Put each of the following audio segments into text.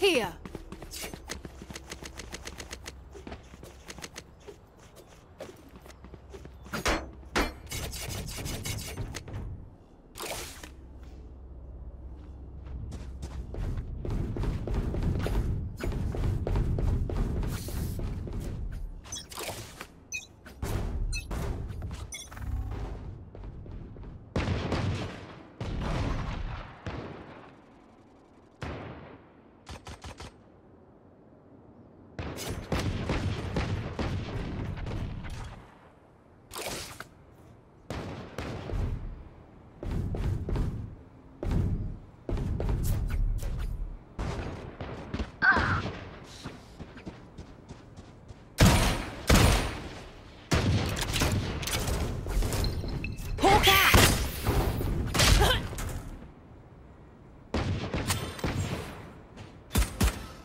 Here.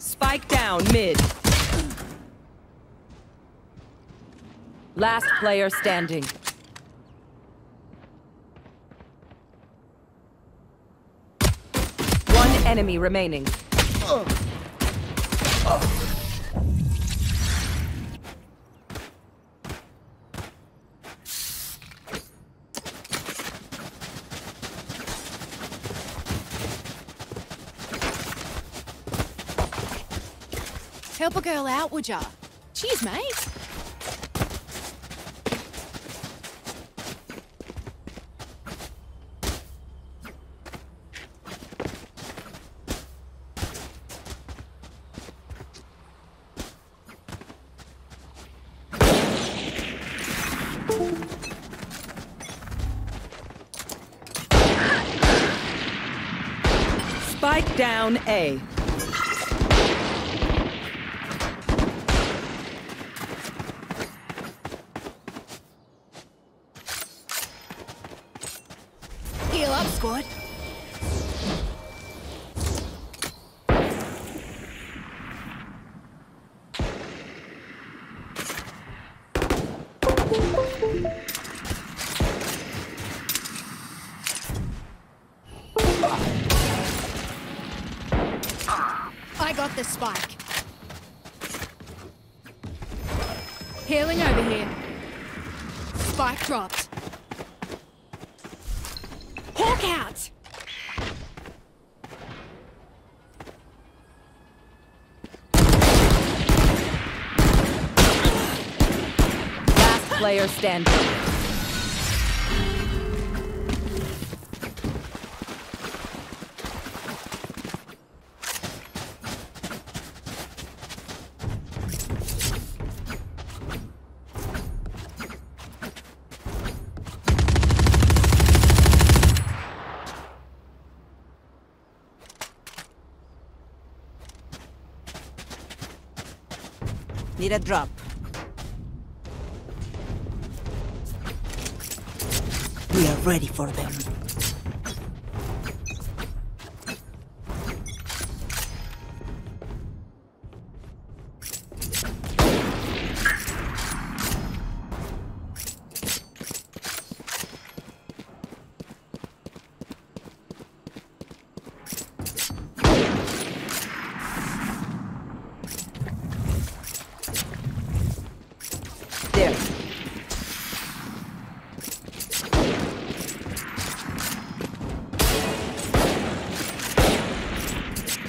Spike down mid. Last player standing. One enemy remaining. Help a girl out, would ya? Cheers, mate. Spike down A. Heal up, squad. I got the spike. Healing over here. Spike dropped. Out. Last player standing. Need a drop. We are ready for them.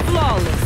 Flawless.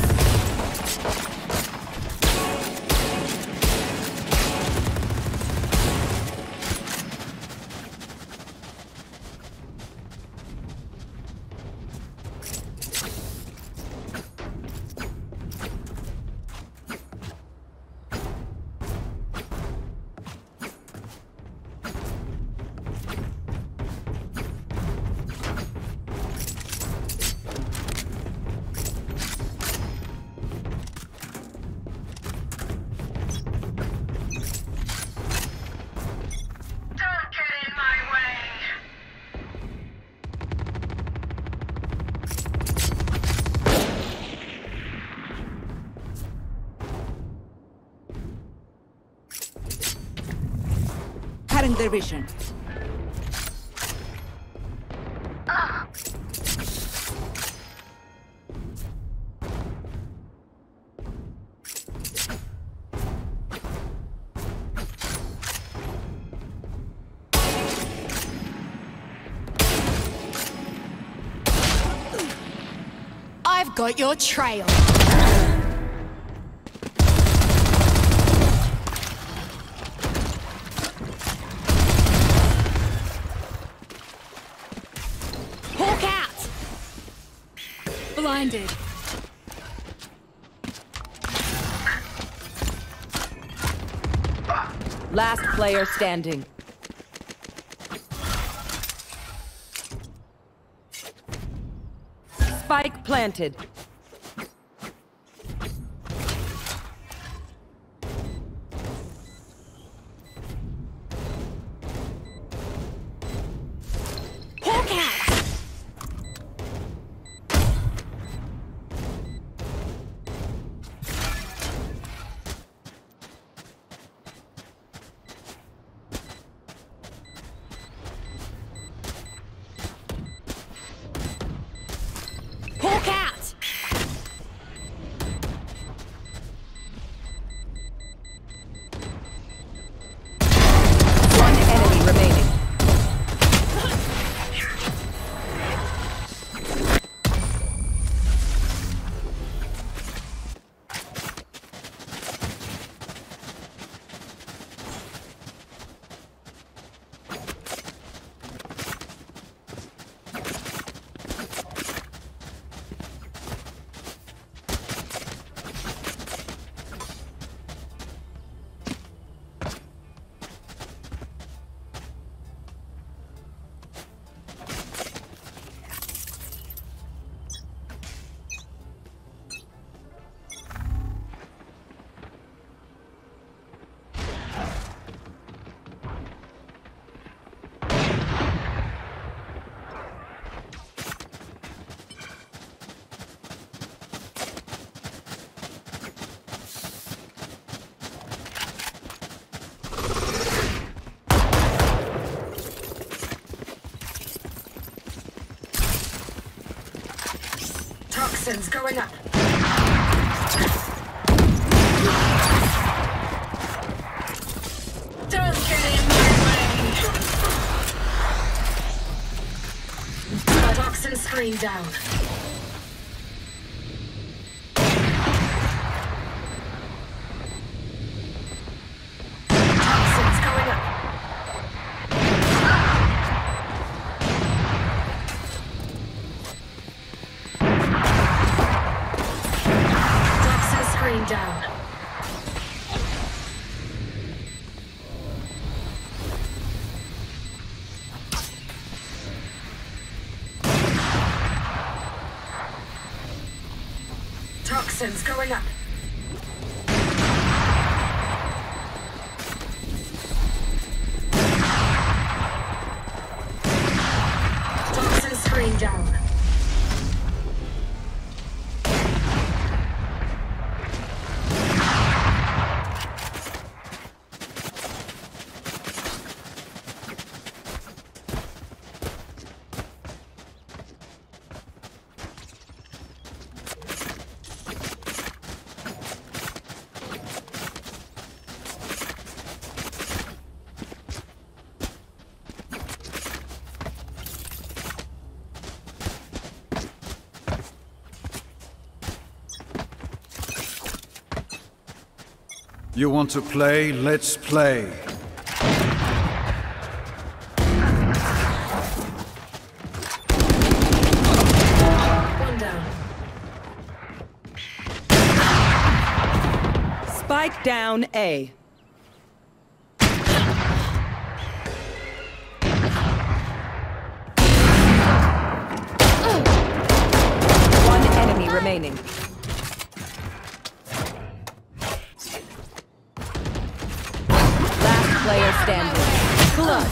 Their vision. I've got your trail. Hawk out. Blinded. Last player standing. Spike planted. Hawk out! Toxins going up. Don't get in my way. Toxin screen down. Down. Toxins going up. Toxin screen down. You want to play? Let's play. One down. Spike down A. One enemy remaining. Player standing. Clutch.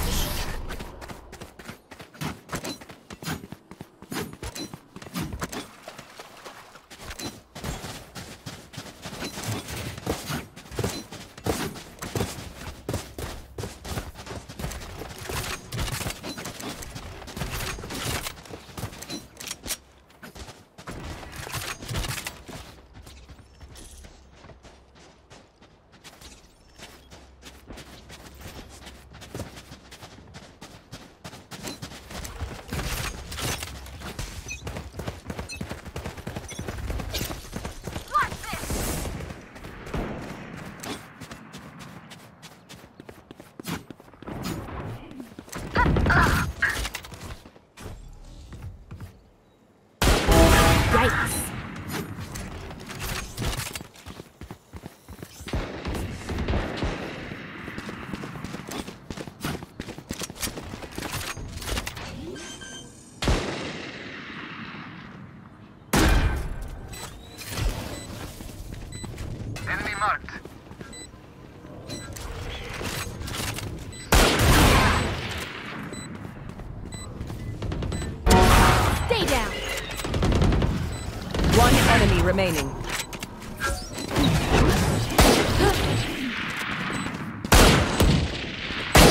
Remaining.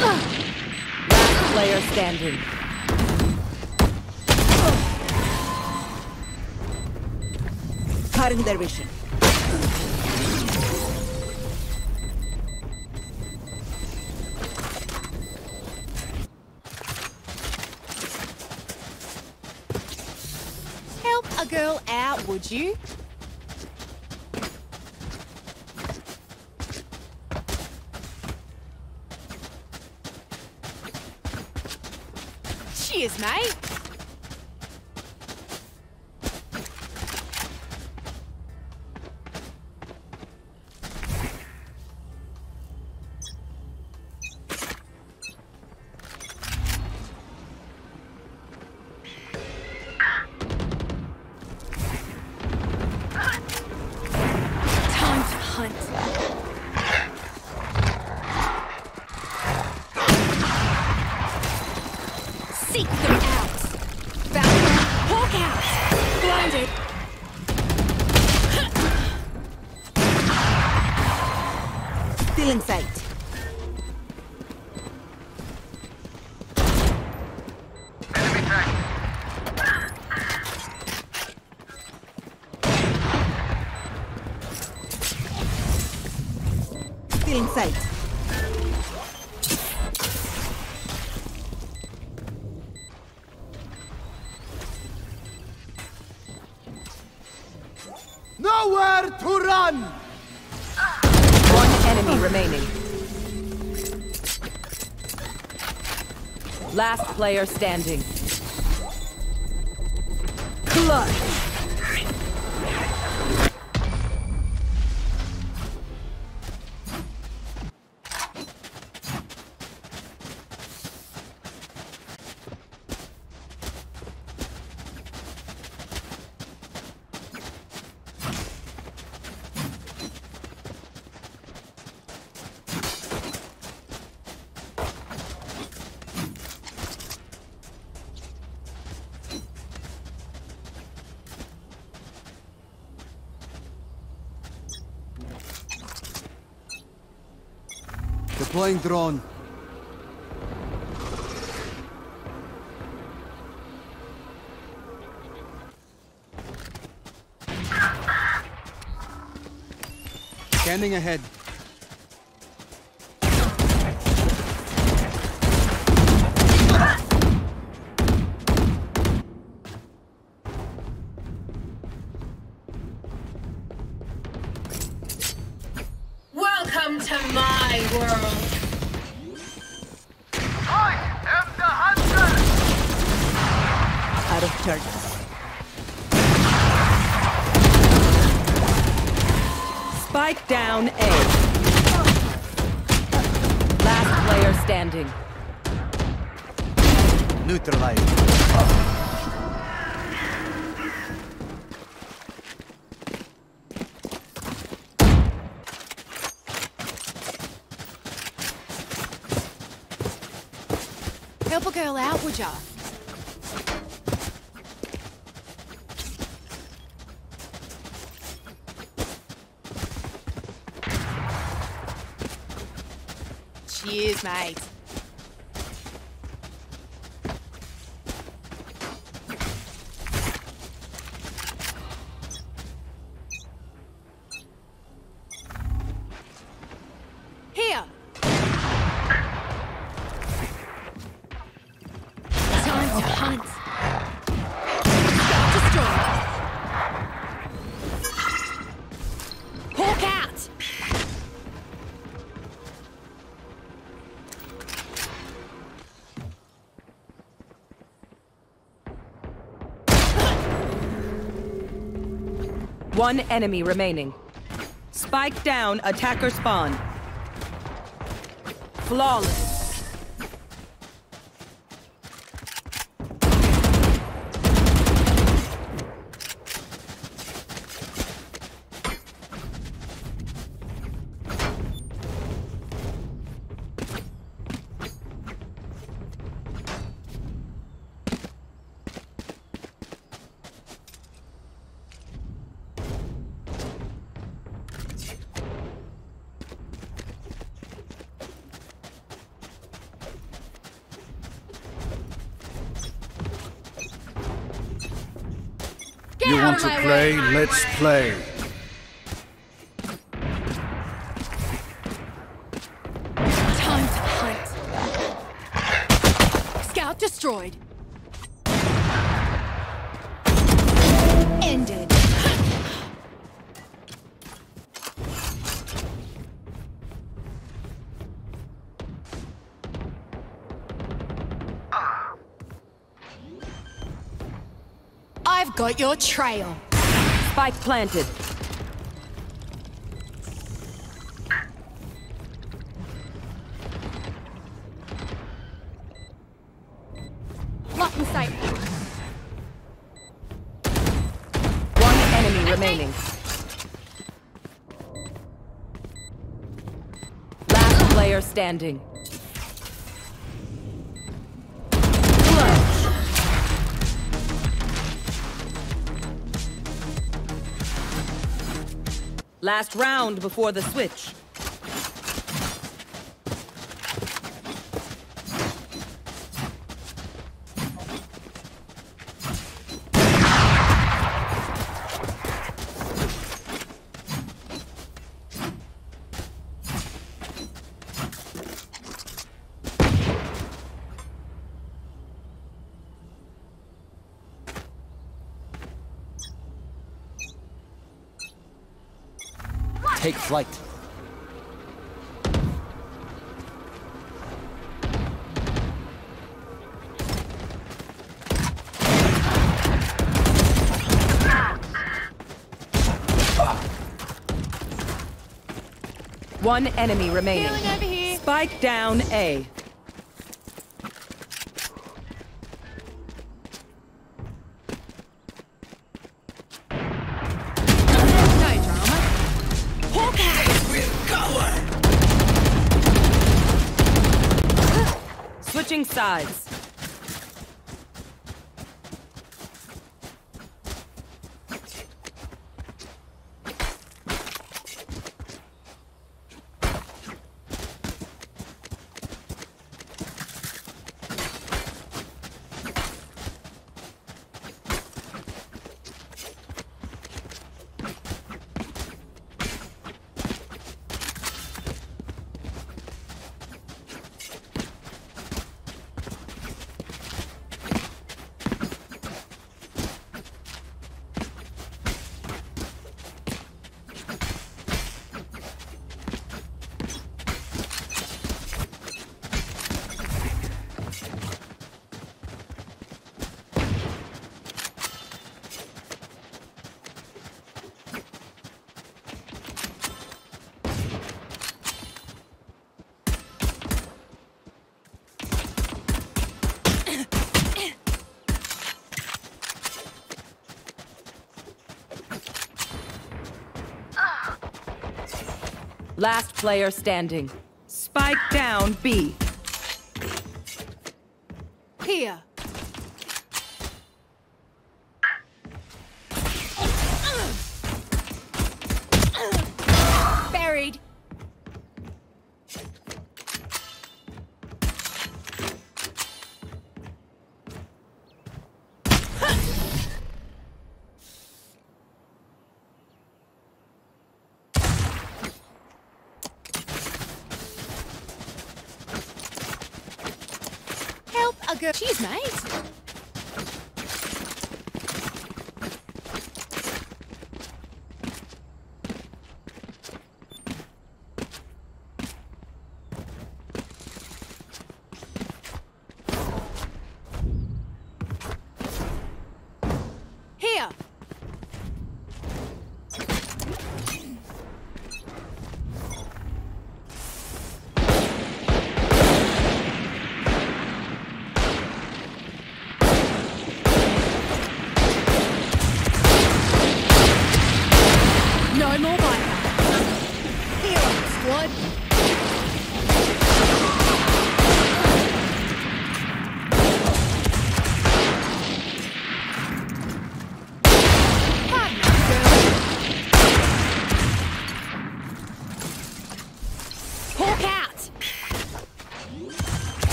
Last player standing. Pardon their vision. Help a girl out, would you? Cheers, mate. Feeling fate. Enemy tank. Feeling fate. Nowhere to run. Enemy remaining. Last player standing. Clutch. Deploying drone. Scanning ahead. Welcome to my world. I am the hunter. Out of target. Spike down A. Last player standing. Neutralized. Help a girl out, would ya? Cheers, mate. Here. One enemy remaining. Spike down, attacker spawn. Flawless. You want to play? Let's play. Time to hunt. Scout destroyed. Ended. I've got your trail. Spike planted. Lock in sight. One enemy remaining. Last player standing. Last round before the switch. Take flight. One enemy remaining. Over here. Spike down A. Switching sides. Last player standing. Spike down B. Here. Buried. She's nice. Here.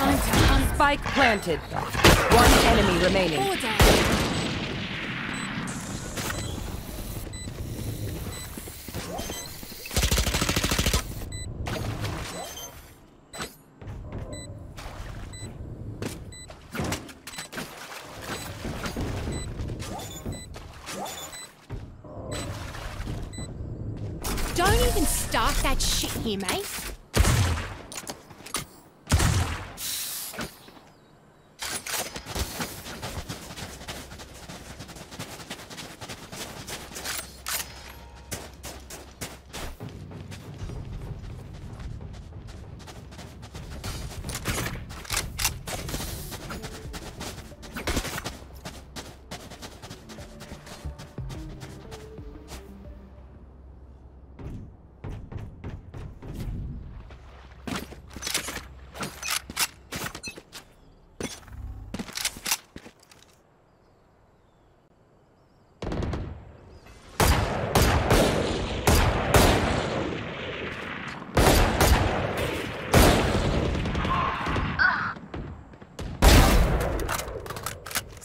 Shines. Spike planted. One enemy remaining. Order. Don't even start that shit here, mate.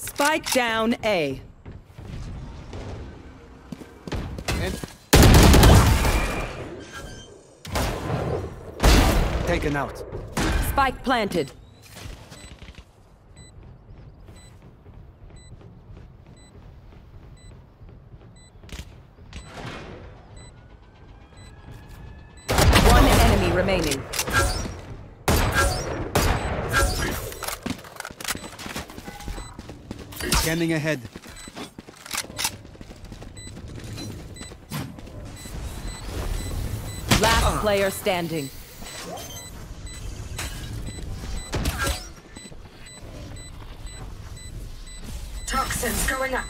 Strike down A. Taken out. Spike planted. One enemy remaining. Scanning ahead. Last player standing. Toxins going up.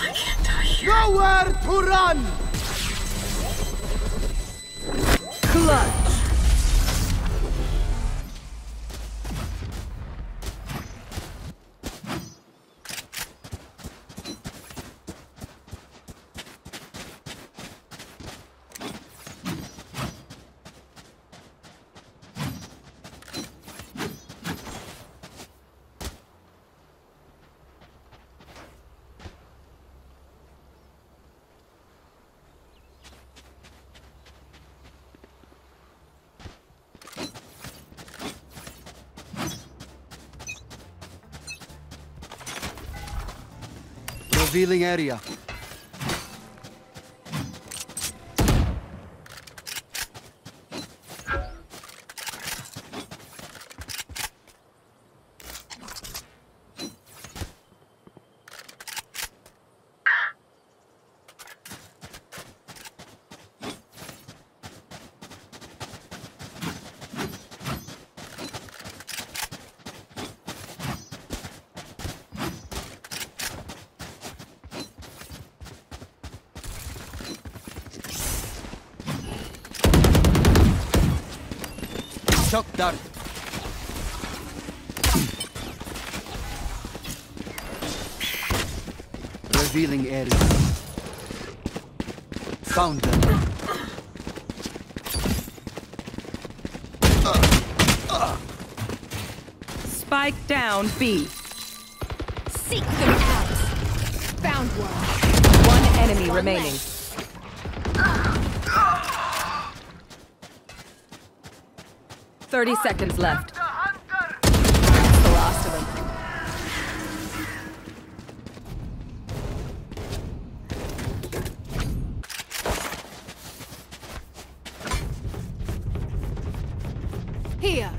I can't die here. Nowhere to run. Clutch. Revealing area. Shock dart. Revealing area. Found them. Spike down B. Seek them out. Found one. One enemy remaining. Left. Thirty seconds left. That's the last of them. Here.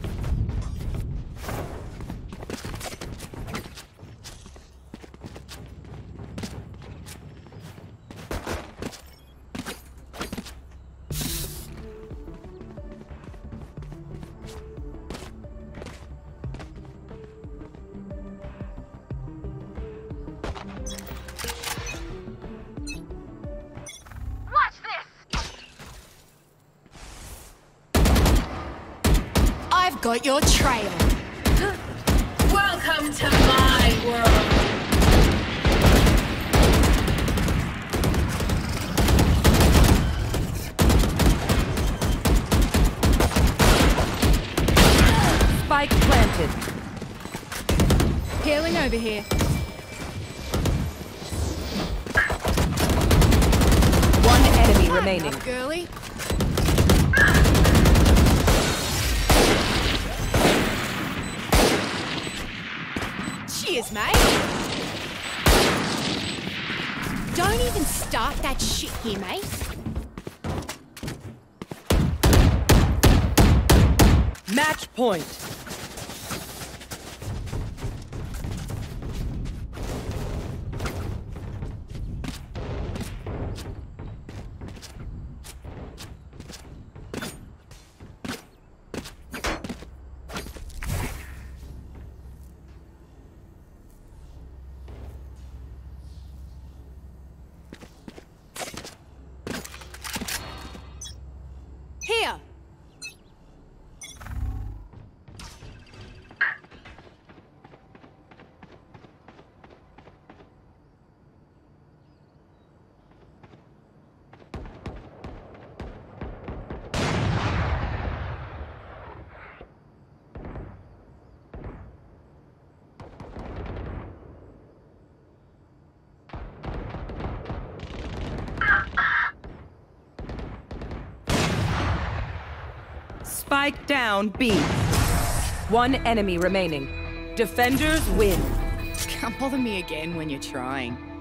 Got your trail. Welcome to my world. Spike planted. Healing over here. One enemy remaining. Girly. Cheers, mate. Don't even start that shit here, mate. Match point. Spike down B. One enemy remaining. Defenders win. Can't bother me again when you're trying.